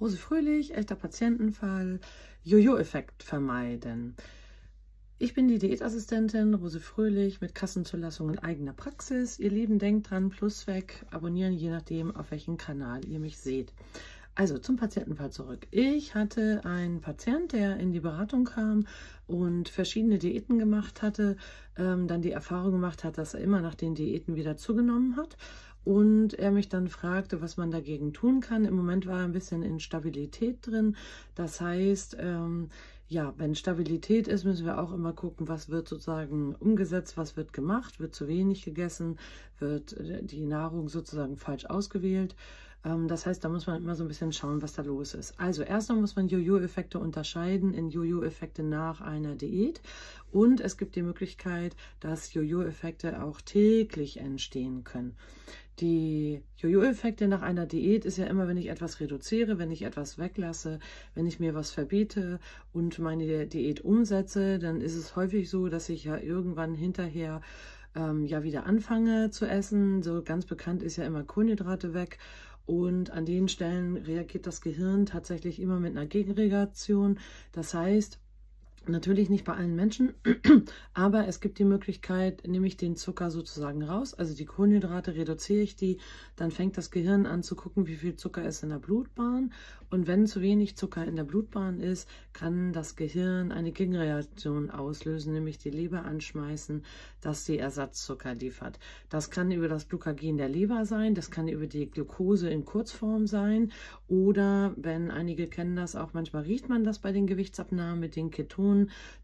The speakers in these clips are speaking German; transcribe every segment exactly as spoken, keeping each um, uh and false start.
Rose Fröhlich, echter Patientenfall, Jo-Jo-Effekt vermeiden. Ich bin die Diätassistentin Rose Fröhlich mit Kassenzulassung in eigener Praxis. Ihr Lieben, denkt dran, plus weg, abonnieren, je nachdem, auf welchen Kanal ihr mich seht. Also zum Patientenfall zurück. Ich hatte einen Patient, der in die Beratung kam und verschiedene Diäten gemacht hatte, ähm, dann die Erfahrung gemacht hat, dass er immer nach den Diäten wieder zugenommen hat. Und er mich dann fragte, was man dagegen tun kann. Im Moment war er ein bisschen in Stabilität drin. Das heißt, ähm, ja, wenn Stabilität ist, müssen wir auch immer gucken, was wird sozusagen umgesetzt, was wird gemacht, wird zu wenig gegessen, wird die Nahrung sozusagen falsch ausgewählt. Ähm, das heißt, da muss man immer so ein bisschen schauen, was da los ist. Also erstmal muss man Jo-Jo-Effekte unterscheiden in Jo-Jo-Effekte nach einer Diät. Und es gibt die Möglichkeit, dass Jo-Jo-Effekte auch täglich entstehen können. Die Jo-Jo-Effekte nach einer Diät ist ja immer, wenn ich etwas reduziere, wenn ich etwas weglasse, wenn ich mir was verbiete und meine Diät umsetze, dann ist es häufig so, dass ich ja irgendwann hinterher ähm, ja wieder anfange zu essen. So ganz bekannt ist ja immer Kohlenhydrate weg. Und an den Stellen reagiert das Gehirn tatsächlich immer mit einer Gegenreaktion. Das heißt, natürlich nicht bei allen Menschen, aber es gibt die Möglichkeit, nehme ich den Zucker sozusagen raus, also die Kohlenhydrate reduziere ich die, dann fängt das Gehirn an zu gucken, wie viel Zucker ist in der Blutbahn, und wenn zu wenig Zucker in der Blutbahn ist, kann das Gehirn eine Gegenreaktion auslösen, nämlich die Leber anschmeißen, dass sie Ersatzzucker liefert. Das kann über das Glukagon der Leber sein, das kann über die Glucose in Kurzform sein, oder, wenn einige kennen das auch, manchmal riecht man das bei den Gewichtsabnahmen mit den Ketonen.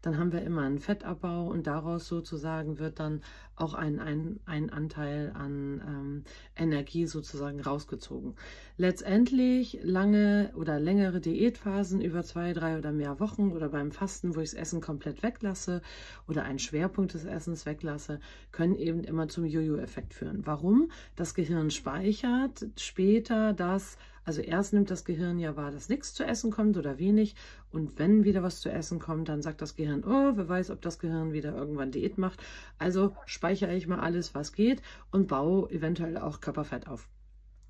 Dann haben wir immer einen Fettabbau und daraus sozusagen wird dann auch ein, ein, ein Anteil an ähm, Energie sozusagen rausgezogen. Letztendlich lange oder längere Diätphasen über zwei, drei oder mehr Wochen oder beim Fasten, wo ich das Essen komplett weglasse oder einen Schwerpunkt des Essens weglasse, können eben immer zum Jo-Jo-Effekt führen. Warum? Das Gehirn speichert später das. Also erst nimmt das Gehirn ja wahr, dass nichts zu essen kommt oder wenig, und wenn wieder was zu essen kommt, dann sagt das Gehirn, oh, wer weiß, ob das Gehirn wieder irgendwann Diät macht. Also speichere ich mal alles, was geht, und baue eventuell auch Körperfett auf.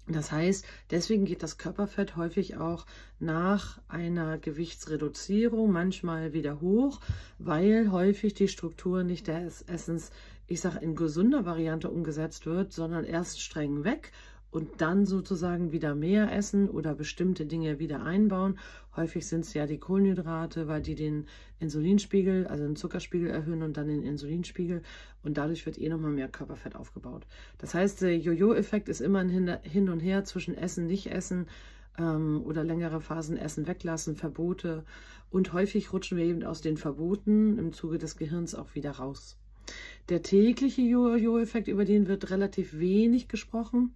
Das heißt, deswegen geht das Körperfett häufig auch nach einer Gewichtsreduzierung manchmal wieder hoch, weil häufig die Struktur nicht des Essens, ich sage, in gesunder Variante umgesetzt wird, sondern erst streng weg. Und dann sozusagen wieder mehr essen oder bestimmte Dinge wieder einbauen. Häufig sind es ja die Kohlenhydrate, weil die den Insulinspiegel, also den Zuckerspiegel erhöhen und dann den Insulinspiegel. Und dadurch wird eh nochmal mehr Körperfett aufgebaut. Das heißt, der Jo-Jo-Effekt ist immer ein Hin und Her zwischen Essen, Nicht-Essen ähm, oder längere Phasen Essen weglassen, Verbote. Und häufig rutschen wir eben aus den Verboten im Zuge des Gehirns auch wieder raus. Der tägliche Jo-Jo-Effekt, über den wird relativ wenig gesprochen.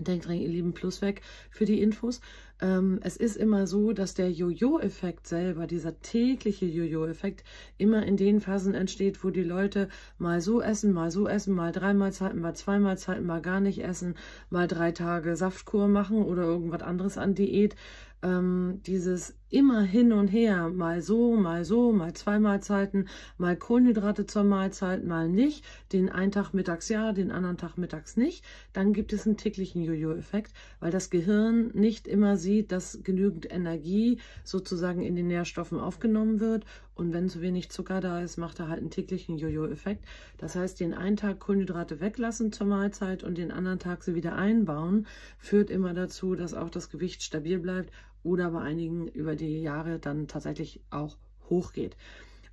Denkt dran, ihr Lieben, plus weg für die Infos. Ähm, es ist immer so, dass der Jo-Jo-Effekt selber, dieser tägliche Jo-Jo-Effekt, immer in den Phasen entsteht, wo die Leute mal so essen, mal so essen, mal drei Mahlzeiten, mal zwei Mahlzeiten, mal gar nicht essen, mal drei Tage Saftkur machen oder irgendwas anderes an Diät. Ähm, dieses immer hin und her, mal so, mal so, mal zwei Mahlzeiten, mal Kohlenhydrate zur Mahlzeit, mal nicht, den einen Tag mittags ja, den anderen Tag mittags nicht, dann gibt es einen täglichen Jo-Jo-Effekt, weil das Gehirn nicht immer sieht, dass genügend Energie sozusagen in den Nährstoffen aufgenommen wird, und wenn zu wenig Zucker da ist, macht er halt einen täglichen Jo-Jo-Effekt. Das heißt, den einen Tag Kohlenhydrate weglassen zur Mahlzeit und den anderen Tag sie wieder einbauen, führt immer dazu, dass auch das Gewicht stabil bleibt oder bei einigen über die Jahre dann tatsächlich auch hochgeht.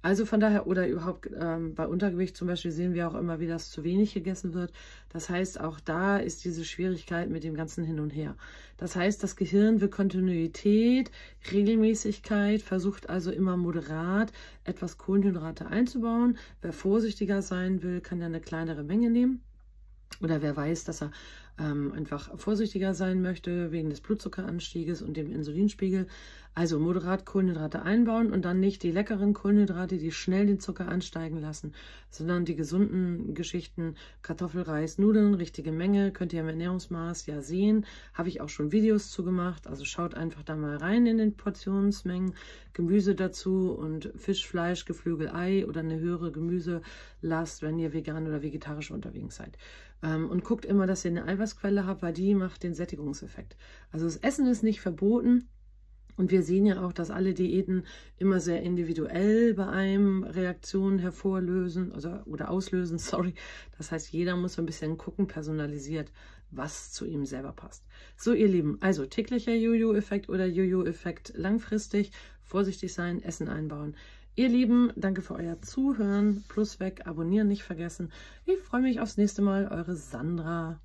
Also von daher, oder überhaupt ähm, bei Untergewicht zum Beispiel sehen wir auch immer, wie das zu wenig gegessen wird. Das heißt, auch da ist diese Schwierigkeit mit dem ganzen Hin und Her. Das heißt, das Gehirn will Kontinuität, Regelmäßigkeit, versucht also immer moderat etwas Kohlenhydrate einzubauen. Wer vorsichtiger sein will, kann ja eine kleinere Menge nehmen. Oder wer weiß, dass er ähm, einfach vorsichtiger sein möchte wegen des Blutzuckeranstieges und dem Insulinspiegel. Also moderat Kohlenhydrate einbauen und dann nicht die leckeren Kohlenhydrate, die schnell den Zucker ansteigen lassen, sondern die gesunden Geschichten, Kartoffel, Reis, Nudeln, richtige Menge, könnt ihr im Ernährungsmaß ja sehen. Habe ich auch schon Videos zu gemacht, also schaut einfach da mal rein in den Portionsmengen. Gemüse dazu und Fisch, Fleisch, Geflügel, Ei oder eine höhere Gemüselast, wenn ihr vegan oder vegetarisch unterwegs seid. Und guckt immer, dass ihr eine Eiweißquelle habt, weil die macht den Sättigungseffekt. Also das Essen ist nicht verboten, Und wir sehen ja auch, dass alle Diäten immer sehr individuell bei einem Reaktionen hervorlösen also, oder auslösen. Sorry. Das heißt, jeder muss so ein bisschen gucken, personalisiert, was zu ihm selber passt. So, ihr Lieben, also täglicher Jojo-Effekt oder Jojo-Effekt langfristig. Vorsichtig sein, Essen einbauen. Ihr Lieben, danke für euer Zuhören. Plus weg, abonnieren nicht vergessen. Ich freue mich aufs nächste Mal. Eure Sandra.